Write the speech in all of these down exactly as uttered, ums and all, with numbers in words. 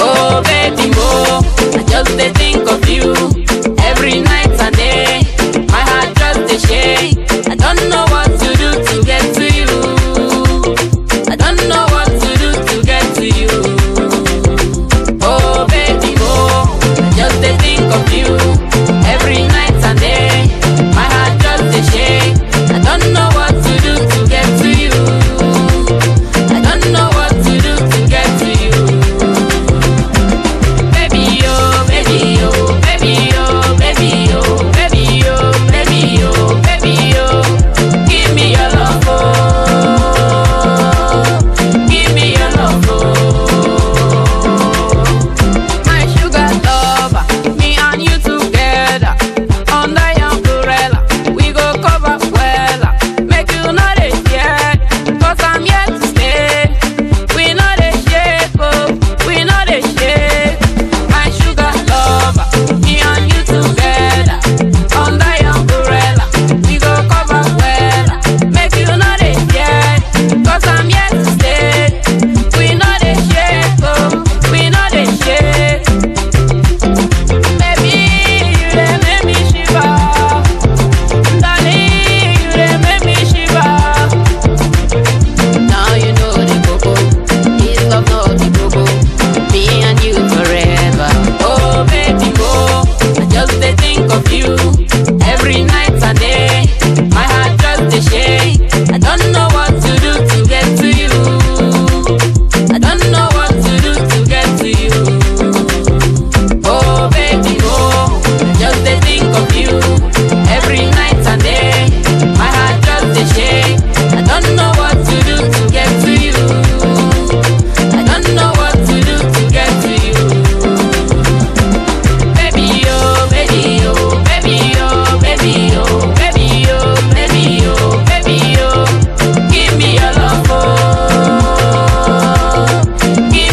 Oh, baby, oh, I just dey think of you. Every night and day, my heart just dey shake. I don't know what to do to get to you. I don't know what to do to get to you. Oh, baby, oh, I just dey think of you. Every night and day, my heart just dey shake. I don't know what to do to get to you. I don't know what to do to get to you. Baby, oh, baby, oh, baby, oh, baby, oh, baby, oh, baby, oh, baby, oh, give me your love, oh, give me your love, oh. My sugar lover, me and you together, under your umbrella, we go cover well. Make you know they scared, cause I'm here to stay. We know they shape, oh, we know they shape. My sugar lover, me and you together, under your umbrella, we go cover well. Make you know they scared, cause I'm here to stay. We know they shape, oh, we know they shape. Baby, you dey make me shiver. Darling, you dey make me shiver. Now you know the coco, this love know the coco, me and you forever. Oh baby, oh, I just dey think of you. Every night and day, my heart just dey shake. I don't know what to do to get to you. I don't know what to do to get to you. Oh baby, oh, I just dey think of you. Every night and day, my heart just dey shake. I don't know what to do to get to you. I don't know what to do to get to you. Baby, oh, baby, oh, baby, oh, baby, oh, baby, oh, baby, oh, baby, oh, give me your love, oh, give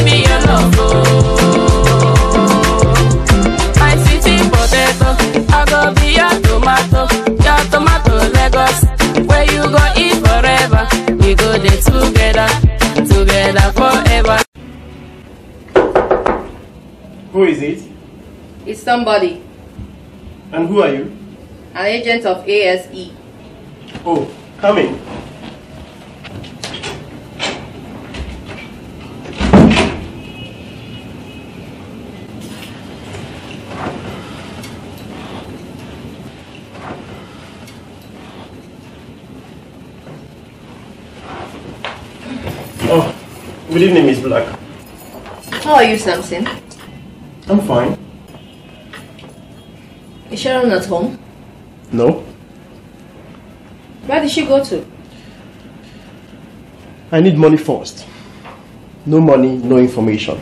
me your love, oh. My sweetie potato, I go be your tomato, your tomato Lagos, where you go eat forever. We go dey together, together forever. Who is it? It's somebody, And who are you? an agent of A S E. Oh, come in. Oh, good evening, Miss Black. How are you, Samson? I'm fine. Is Sharon at home? No, Where did she go to? I need money first. No money, no information.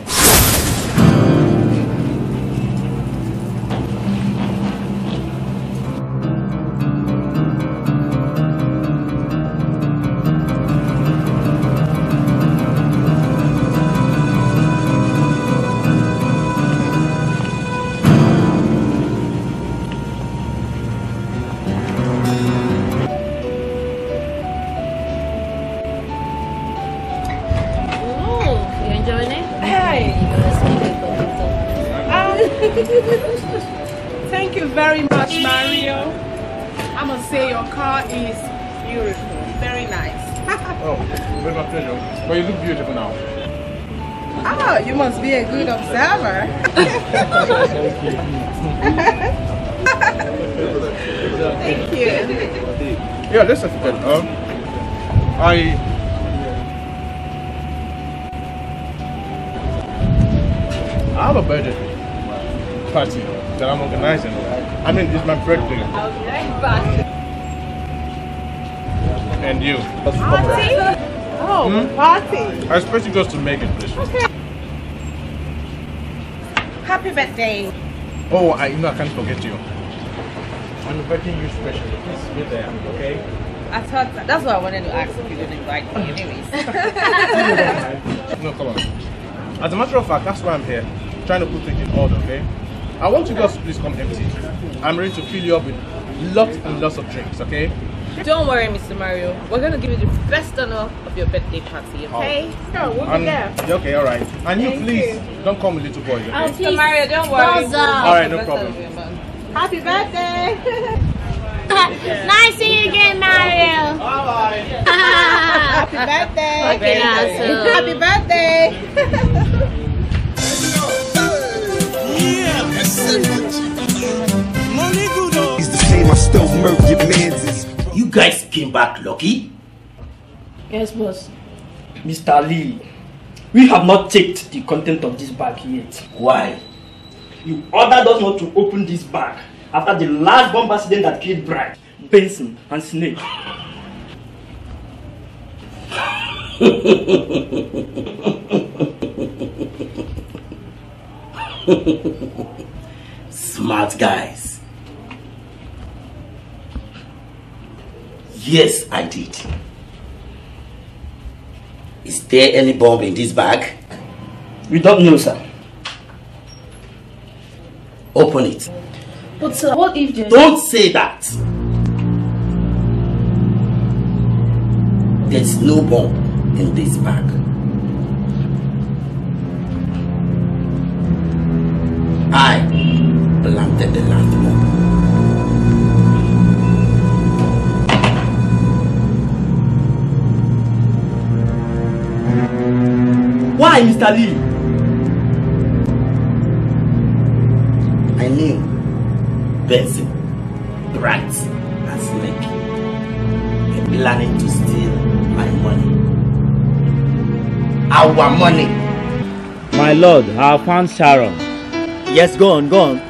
You enjoying it? Hey! Um, thank you very much, Mario. I must say your car is beautiful. Very nice. Oh, it's my pleasure. But well, you look beautiful now. Oh, you must be a good observer. Thank you. Thank you. Yeah, that's a good. Um, I... I have a birthday party that I'm organizing. I mean, it's my birthday. I'll be right back. And you? Party? Oh, hmm? Party! I expect you guys to make it, please. Okay. Happy birthday! Oh, I you know I can't forget you. I'm inviting you specially. Please be there, okay? I thought that, that's what I wanted to ask if you didn't invite me, anyways. No, come on. As a matter of fact, that's why I'm here, trying to put things in order, okay? I want you guys to please come empty. I'm ready to fill you up with lots and lots of drinks, okay? Don't worry, Mister Mario. We're gonna give you the best honor of your birthday party, okay? Oh. So we'll be there. Okay, all right. And you, Thank please, you. don't come with little boys. Okay? Oh, Mister Mario, don't worry. We'll all right, no problem. Happy birthday. Nice to see you again, Mario. All right. Happy birthday. Okay, happy birthday. You guys came back lucky? Yes, boss. Mister Lee, we have not checked the content of this bag yet. Why? You ordered us not to open this bag after the last bomb accident that killed Bright, Benson, and Snake. Smart guys. Yes, I did. Is there any bomb in this bag? We don't know, sir. Open it. But sir, what if there's... Don't say that! There's no bomb in this bag. I planted the last bomb. Why, Mister Lee? I knew. Benson, Bright, and Snake. They're planning to steal my money. Our money. My lord, I have found Sharon. Yes, go on, go on.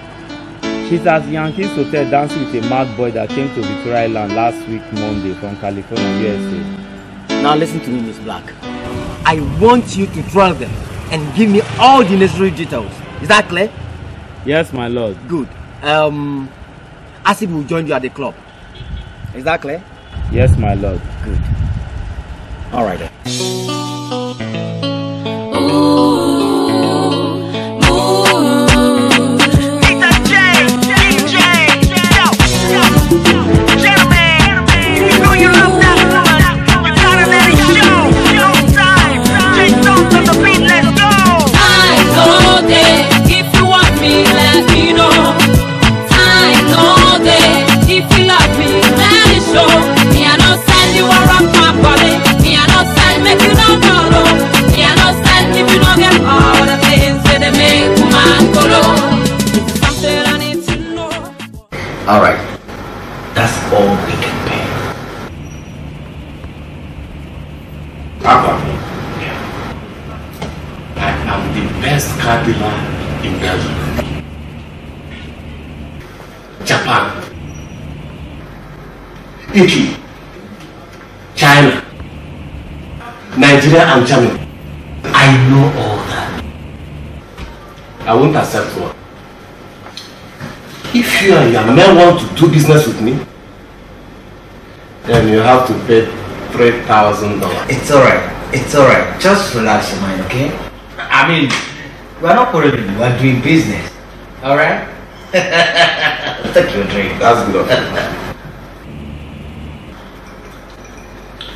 She's at Yankee Hotel dancing with a mad boy that came to Victoria Island last week Monday from California, U S A. Now listen to me, Miss Black. I want you to trail them and give me all the necessary details. Is that clear? Yes, my lord. Good. Um, Asib will join you at the club. Is that clear? Yes, my lord. Good. All right then. Alright, that's all we can pay. Papa, yeah. I am the best car dealer in Belgium, Japan, Italy, China, Nigeria and Germany. I know all that. I won't accept one. If you and your men want to do business with me, then you have to pay three thousand dollars. It's alright, it's alright. Just relax your mind, okay? I mean, we're not quarreling, we're doing business. Alright? Take your drink. That's good.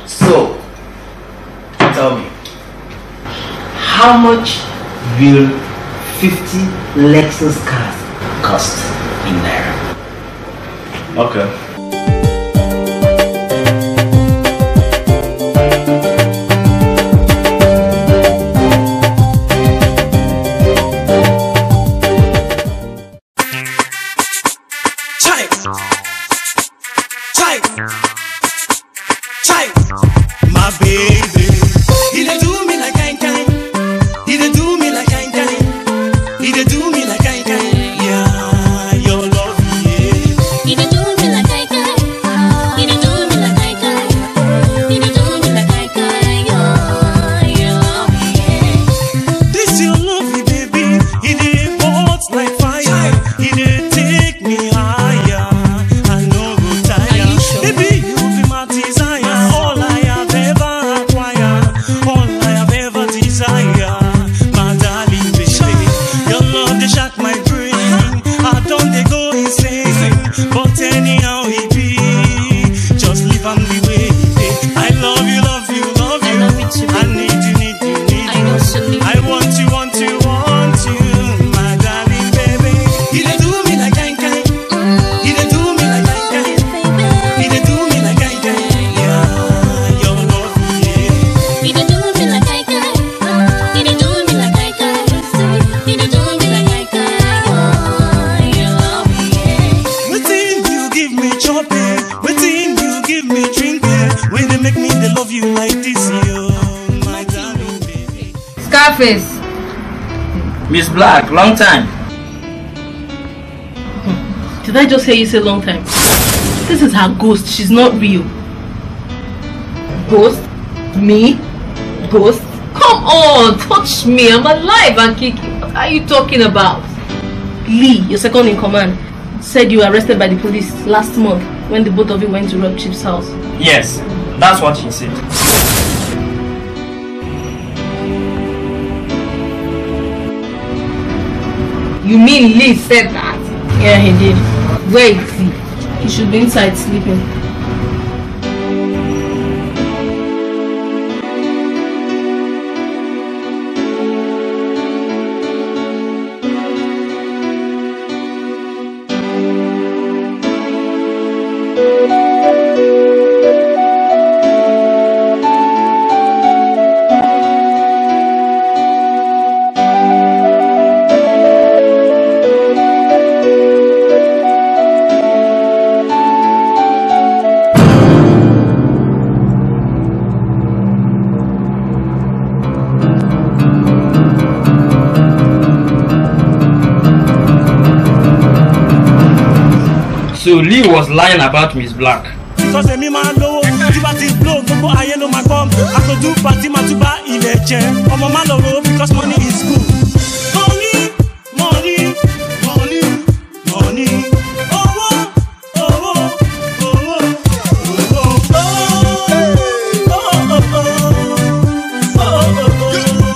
So, tell me, how much will fifty Lexus cars cost? There. Okay. Type. Type. Type. My baby. He dey do me like kind kind. He dey do me like kind kind. He dey do me like kind kind. Yeah. Even though I feel like I that face? Miss Black, long time. Did I just hear you say long time? This is her ghost. She's not real. Ghost? Me? Ghost? Come on, touch me. I'm alive and kicking. What are you talking about? Lee, your second in command, said you were arrested by the police last month when the both of you went to rob Chief's house. Yes, that's what she said. You mean Lee said that? Yeah, he did. Where is he? He should be inside sleeping. So Lee was lying about Miss Black. Because money is good. Money, money, money, money. Oh, oh, oh, oh, oh, oh, oh.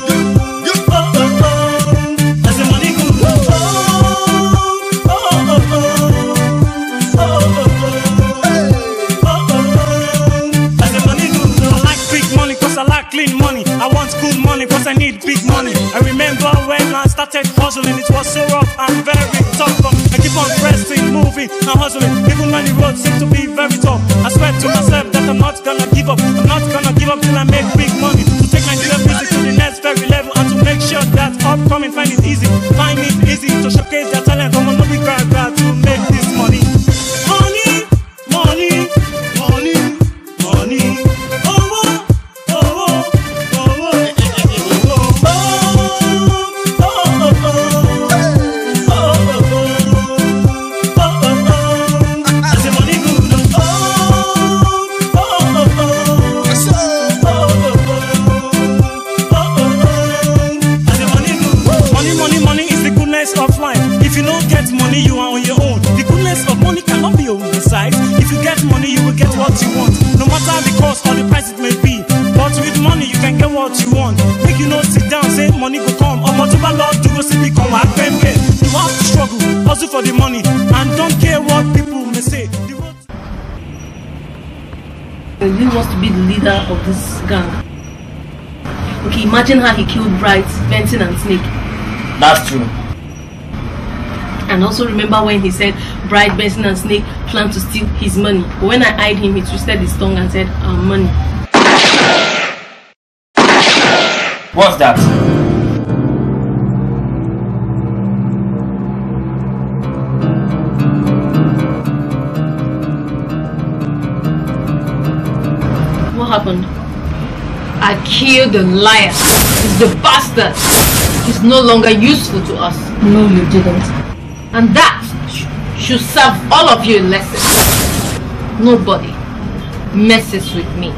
Because I need big money. I remember when I started hustling, it was so rough and very tough. I keep on pressing, moving and hustling, even when the road seems to be very tough. I swear to myself that I'm not gonna give up. I'm not gonna give up till I make big money, to take Nigeria business to the next very level, and to make sure that upcoming find it easy, find it easy to showcase their talent. I'm gonna be proud to make this money. Money, money, money, money. Money go come, or whatever Lord do go see me come. I pay pay. You have to struggle, hustle for the money, and don't care what people may say. He wants to be the leader of this gang. Okay, imagine how he killed Bright, Benton, and Snake. That's true. And also remember when he said Bright, Benton, and Snake planned to steal his money. But when I eyed him, he twisted his tongue and said, "Our money." What's that? Happened. I killed the liar. He's the bastard. He's no longer useful to us. No, you didn't. And that sh should serve all of you a lesson. Nobody messes with me.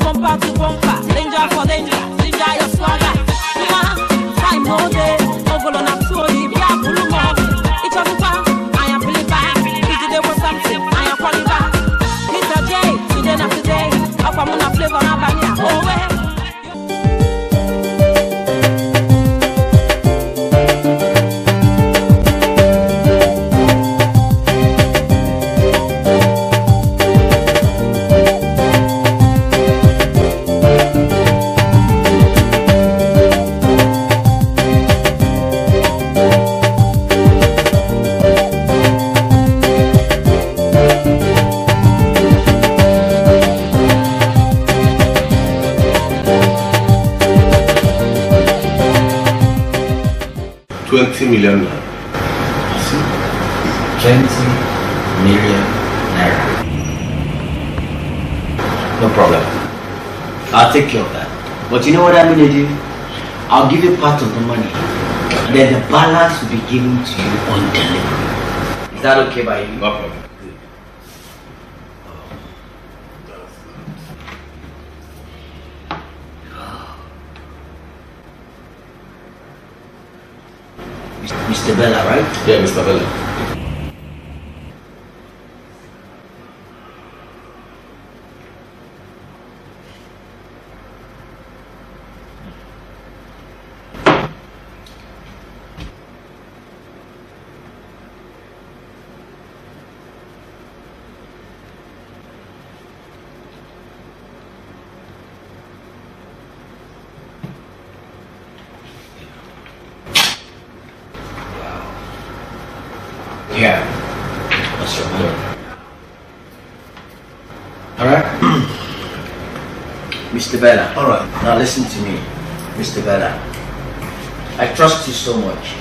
bumper to bumper, danger for danger, ginger your swagger. Uma, time all day, ogolo na tuli, biya buluma. Icho super, I am believer. If today was something, I am qualifier. Mister J, today na today, afamuna flavor na banya. Oh weh. twenty million naira. twenty million naira. No problem. I'll take care of that. But you know what I'm going to do? I'll give you part of the money. And then the balance will be given to you on delivery. Is that okay by you? No problem. Mister Bella, right? Yeah, Mister Bella. Yeah, that's your money. Alright? Mister Bella. Alright. Now listen to me, Mister Bella. I trust you so much.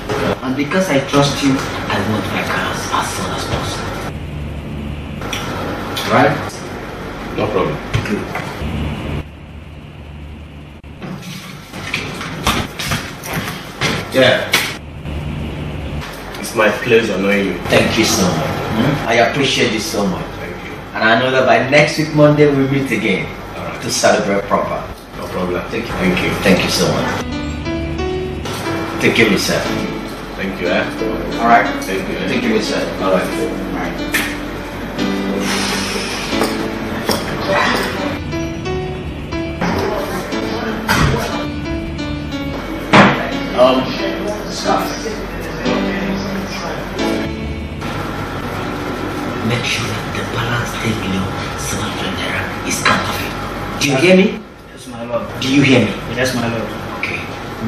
And because I trust you, I want my cars as soon as possible. Alright? No problem. Good. Yeah. It's my pleasure knowing you. Thank you so much. Mm-hmm. I appreciate you so much. Thank you. And I know that by next week Monday we'll meet again. All right. To celebrate proper. No problem. Thank you. Thank you. Thank you so much. Take care of yourself. Thank you. Eh? All right. Thank you. Eh? Take care of yourself. All right. All right. Um. Stop. Make sure that the balance thing below seven hundred naira is counterfeit. Do you hear me? Yes, my lord. Do you hear me? Yes, my lord. Okay.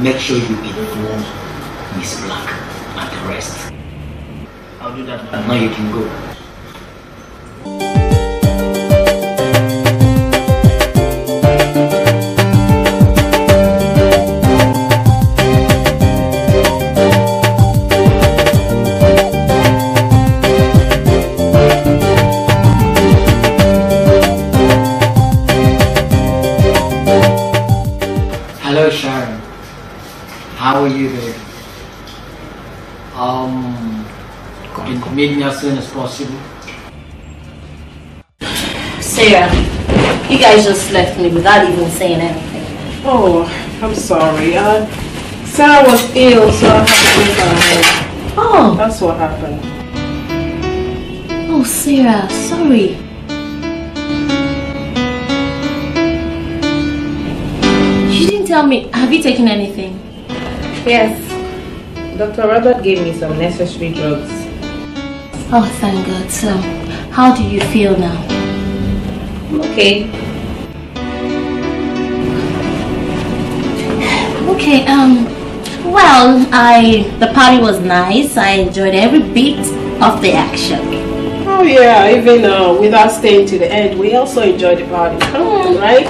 Make sure you inform Miss Black and the rest. I'll do that, my lord. And now you can go. As soon as possible. Sarah, you guys just left me without even saying anything. Oh, I'm sorry. Uh, Sarah was ill, so I had to leave her home. Oh. That's what happened. Oh, Sarah, sorry. You didn't tell me. Have you taken anything? Yes. Doctor Robert gave me some necessary drugs. Oh, thank God. So, how do you feel now? I'm okay. Okay, um, well, I, the party was nice. I enjoyed every bit of the action. Oh, yeah, even uh, without staying to the end, we also enjoyed the party. Oh, mm. Right?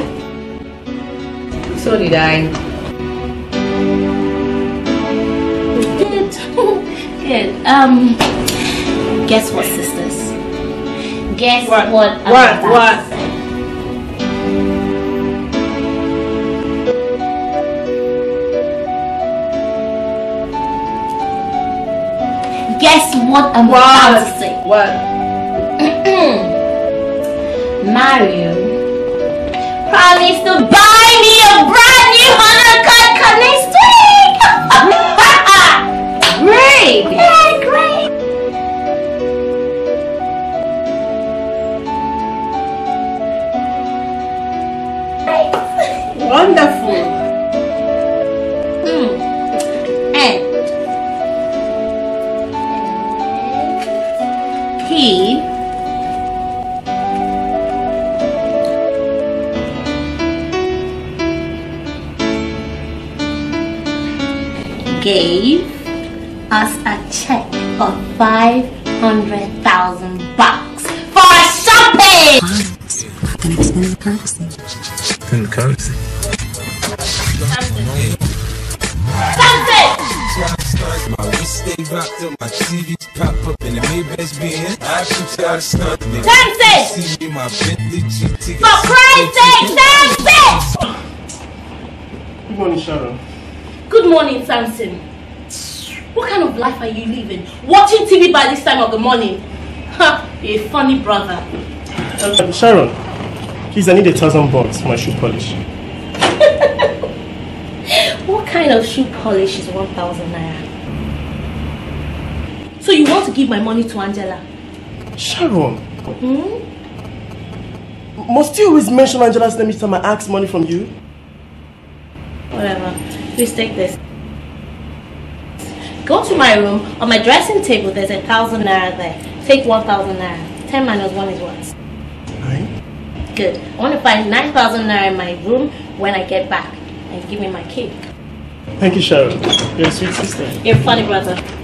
So did I. Good. Good. Um... Guess what, sisters? Guess what? What? What? What? Guess what I'm about to say? What? Mario promised to buy me a brand new Honor Cut come next week! Great! Yeah, great! Nice. Wonderful! Mm. And he gave us a check of five hundred thousand bucks for shopping! Wow. Extended currency. Extended currency. My wrist stays locked up, my T Vs pop up in the Maybach's being. I should try to start me. See me, my Bentley G T. For Christ's sake, that's it! Good morning, Shadow. Good morning, Samson. What kind of life are you living? Watching T V by this time of the morning? Ha! You're a funny brother. Um, Sharon, please, I need a thousand bucks for my shoe polish. What kind of shoe polish is one thousand naira? So you want to give my money to Angela? Sharon, hmm? Must you always mention Angela's name each time I ask money from you? Whatever. Please take this. Go to my room. On my dressing table, there's a thousand naira there. Take one thousand naira. Ten minus one is what? Nine. Good. I want to find nine thousand naira in my room when I get back. And give me my cake. Thank you, Sharon. You're a sweet sister. You're a funny brother.